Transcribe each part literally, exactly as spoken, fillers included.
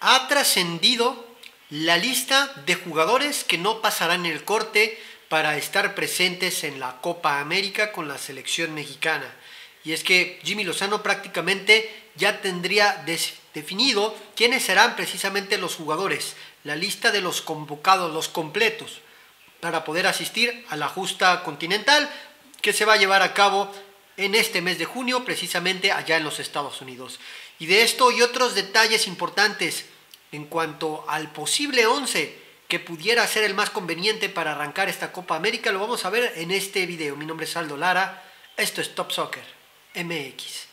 ha trascendido la lista de jugadores que no pasarán el corte para estar presentes en la Copa América con la selección mexicana. Y es que Jaime Lozano prácticamente ya tendría definido quiénes serán precisamente los jugadores, la lista de los convocados, los completos, para poder asistir a la justa continental que se va a llevar a cabo en este mes de junio, precisamente allá en los Estados Unidos. Y de esto y otros detalles importantes en cuanto al posible once que pudiera ser el más conveniente para arrancar esta Copa América, lo vamos a ver en este video. Mi nombre es Aldo Lara, esto es Top Soccer M X.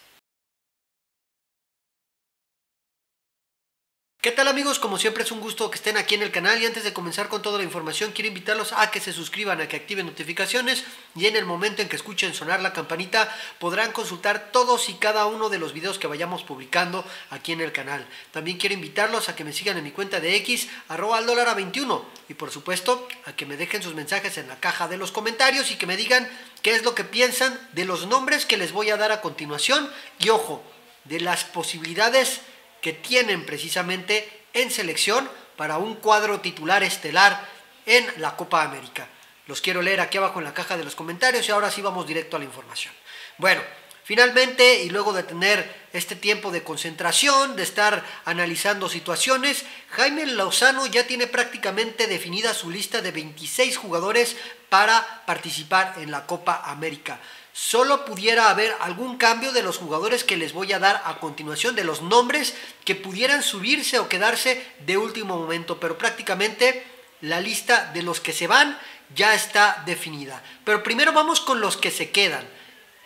¿Qué tal, amigos? Como siempre es un gusto que estén aquí en el canal, y antes de comenzar con toda la información quiero invitarlos a que se suscriban, a que activen notificaciones, y en el momento en que escuchen sonar la campanita podrán consultar todos y cada uno de los videos que vayamos publicando aquí en el canal. También quiero invitarlos a que me sigan en mi cuenta de X, arroba aldolara veintiuno, y por supuesto a que me dejen sus mensajes en la caja de los comentarios y que me digan qué es lo que piensan de los nombres que les voy a dar a continuación, y ojo, de las posibilidades que tienen precisamente en selección para un cuadro titular estelar en la Copa América. Los quiero leer aquí abajo en la caja de los comentarios, y ahora sí vamos directo a la información. Bueno, finalmente, y luego de tener este tiempo de concentración, de estar analizando situaciones, Jaime Lozano ya tiene prácticamente definida su lista de veintiséis jugadores para participar en la Copa América. Solo pudiera haber algún cambio de los jugadores que les voy a dar a continuación, de los nombres que pudieran subirse o quedarse de último momento, pero prácticamente la lista de los que se van ya está definida. Pero primero vamos con los que se quedan.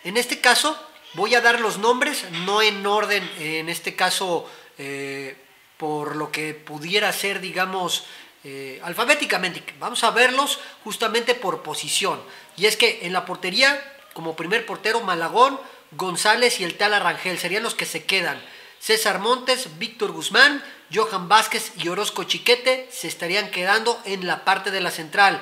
En este caso voy a dar los nombres, no en orden, en este caso eh, por lo que pudiera ser, digamos, eh, alfabéticamente. Vamos a verlos justamente por posición, y es que en la portería, como primer portero, Malagón, González y el Tala Rangel serían los que se quedan. César Montes, Víctor Guzmán, Johan Vázquez y Orozco Chiquete se estarían quedando en la parte de la central.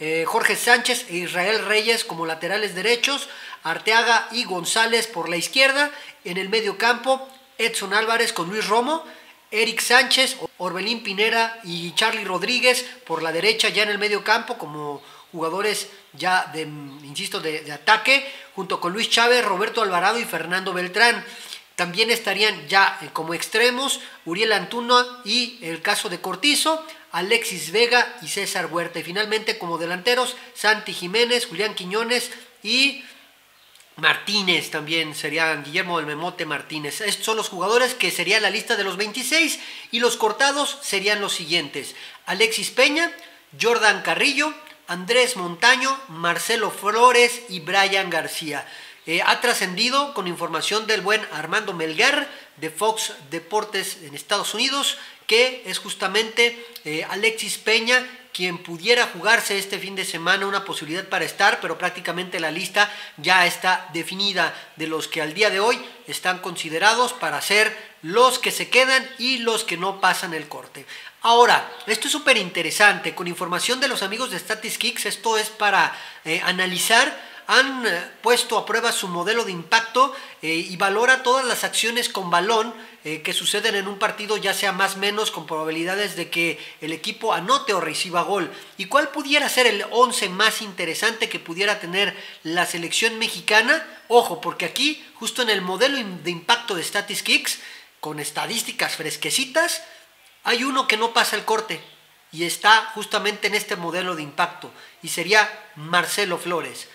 Eh, Jorge Sánchez e Israel Reyes como laterales derechos, Arteaga y González por la izquierda. En el medio campo, Edson Álvarez con Luis Romo, Érick Sánchez, Orbelín Pineda y Charlie Rodríguez por la derecha, ya en el medio campo como jugadores ya de, insisto, de, de ataque, junto con Luis Chávez, Roberto Alvarado y Fernando Beltrán. También estarían ya como extremos Uriel Antuna y el caso de Cortizo, Alexis Vega y César Huerta. Y finalmente como delanteros, Santi Jiménez, Julián Quiñones y Martínez también serían, Guillermo del Memote Martínez. Estos son los jugadores que sería la lista de los veintiséis, y los cortados serían los siguientes: Alexis Peña, Jordan Carrillo, Andrés Montaño, Marcelo Flores y Brian García. Eh, ha trascendido con información del buen Armando Melgar de Fox Deportes en Estados Unidos que es justamente eh, Alexis Peña quien pudiera jugarse este fin de semana una posibilidad para estar, pero prácticamente la lista ya está definida de los que al día de hoy están considerados para ser los que se quedan y los que no pasan el corte. Ahora, esto es súper interesante, con información de los amigos de Stats Kicks, esto es para eh, analizar, han eh, puesto a prueba su modelo de impacto eh, y valora todas las acciones con balón eh, que suceden en un partido, ya sea más o menos, con probabilidades de que el equipo anote o reciba gol. ¿Y cuál pudiera ser el once más interesante que pudiera tener la selección mexicana? Ojo, porque aquí, justo en el modelo de impacto de Stats Kicks, con estadísticas fresquecitas, hay uno que no pasa el corte y está justamente en este modelo de impacto, y sería Marcelo Flores.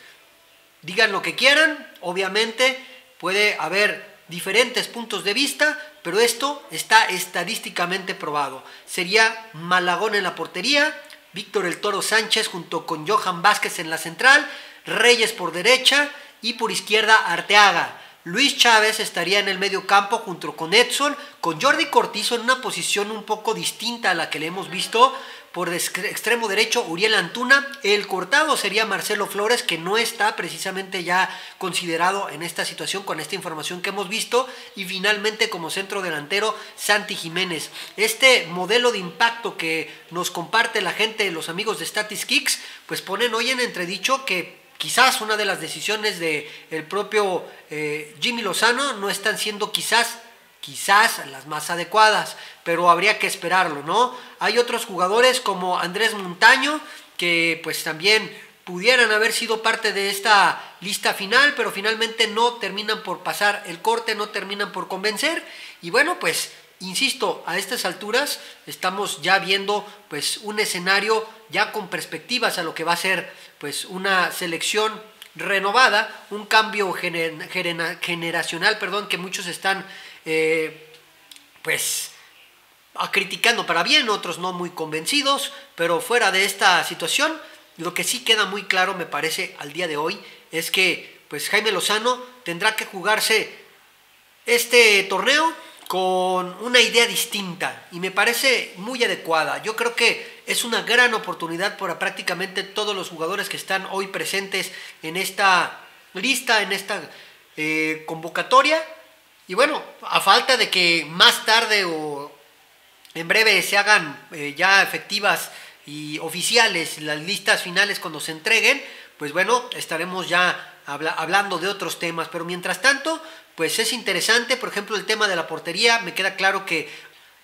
Digan lo que quieran, obviamente puede haber diferentes puntos de vista, pero esto está estadísticamente probado. Sería Malagón en la portería, Víctor el Toro Sánchez junto con Johan Vázquez en la central, Reyes por derecha y por izquierda Arteaga. Luis Chávez estaría en el medio campo junto con Edson, con Jordi Cortizo en una posición un poco distinta a la que le hemos visto. Por extremo derecho, Uriel Antuna. El cortado sería Marcelo Flores, que no está precisamente ya considerado en esta situación con esta información que hemos visto. Y finalmente como centro delantero, Santi Jiménez. Este modelo de impacto que nos comparte la gente, los amigos de Stats Kicks, pues ponen hoy en entredicho que quizás una de las decisiones del propio eh, Jaime Lozano no están siendo quizás quizás las más adecuadas, pero habría que esperarlo, ¿no? Hay otros jugadores como Andrés Montaño, que pues también pudieran haber sido parte de esta lista final, pero finalmente no terminan por pasar el corte, no terminan por convencer, y bueno, pues insisto, a estas alturas estamos ya viendo pues un escenario ya con perspectivas a lo que va a ser pues una selección renovada, un cambio gener generacional, perdón, que muchos están eh, pues criticando para bien, otros no muy convencidos, pero fuera de esta situación, lo que sí queda muy claro, me parece, al día de hoy, es que pues Jaime Lozano tendrá que jugarse este torneo con una idea distinta y me parece muy adecuada. Yo creo que es una gran oportunidad para prácticamente todos los jugadores que están hoy presentes en esta lista, en esta eh, convocatoria. Y bueno, a falta de que más tarde o en breve se hagan eh, ya efectivas y oficiales las listas finales cuando se entreguen, pues bueno, estaremos ya habla hablando de otros temas. Pero mientras tanto, pues es interesante, por ejemplo, el tema de la portería. Me queda claro que,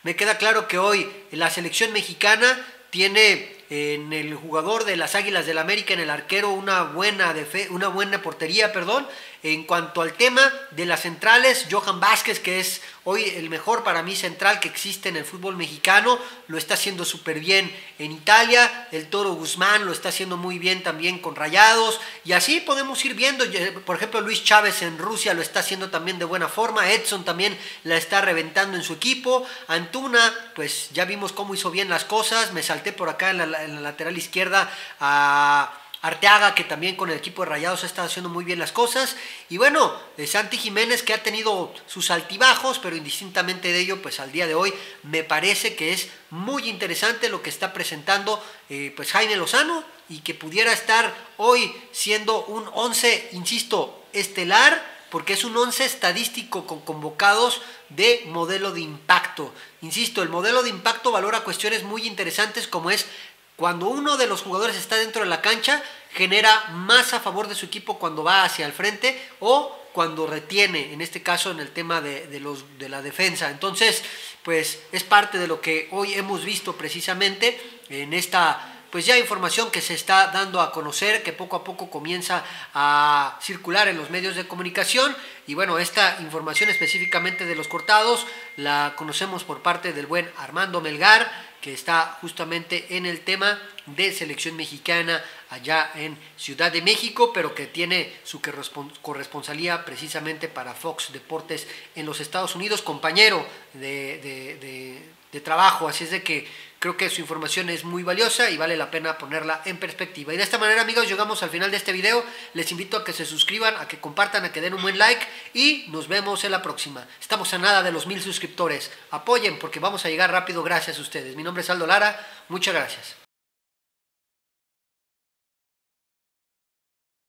me queda claro que hoy la selección mexicana tiene en el jugador de las Águilas del América, en el arquero, una buena, una buena portería, perdón. En cuanto al tema de las centrales, Johan Vázquez, que es hoy el mejor para mí central que existe en el fútbol mexicano, lo está haciendo súper bien en Italia. El Toro Guzmán lo está haciendo muy bien también con Rayados, y así podemos ir viendo. Por ejemplo, Luis Chávez en Rusia lo está haciendo también de buena forma. Edson también la está reventando en su equipo. Antuna, pues ya vimos cómo hizo bien las cosas. Me salté por acá en la en la lateral izquierda a Arteaga, que también con el equipo de Rayados está haciendo muy bien las cosas. Y bueno, Santi Jiménez, que ha tenido sus altibajos, pero indistintamente de ello, pues al día de hoy me parece que es muy interesante lo que está presentando eh, pues Jaime Lozano, y que pudiera estar hoy siendo un once, insisto, estelar, porque es un once estadístico con convocados de modelo de impacto. Insisto, el modelo de impacto valora cuestiones muy interesantes, como es cuando uno de los jugadores está dentro de la cancha, genera más a favor de su equipo cuando va hacia el frente o cuando retiene, en este caso en el tema de, de, los, de la defensa. Entonces, pues es parte de lo que hoy hemos visto precisamente en esta pues ya información que se está dando a conocer, que poco a poco comienza a circular en los medios de comunicación. Y bueno, esta información específicamente de los cortados la conocemos por parte del buen Armando Melgar, que está justamente en el tema de selección mexicana allá en Ciudad de México, pero que tiene su corresponsalía precisamente para Fox Deportes en los Estados Unidos, compañero de, de, de, de trabajo. Así es de que creo que su información es muy valiosa y vale la pena ponerla en perspectiva. Y de esta manera, amigos, llegamos al final de este video. Les invito a que se suscriban, a que compartan, a que den un buen like, y nos vemos en la próxima. Estamos a nada de los mil suscriptores. Apoyen, porque vamos a llegar rápido gracias a ustedes. Mi nombre es Aldo Lara. Muchas gracias.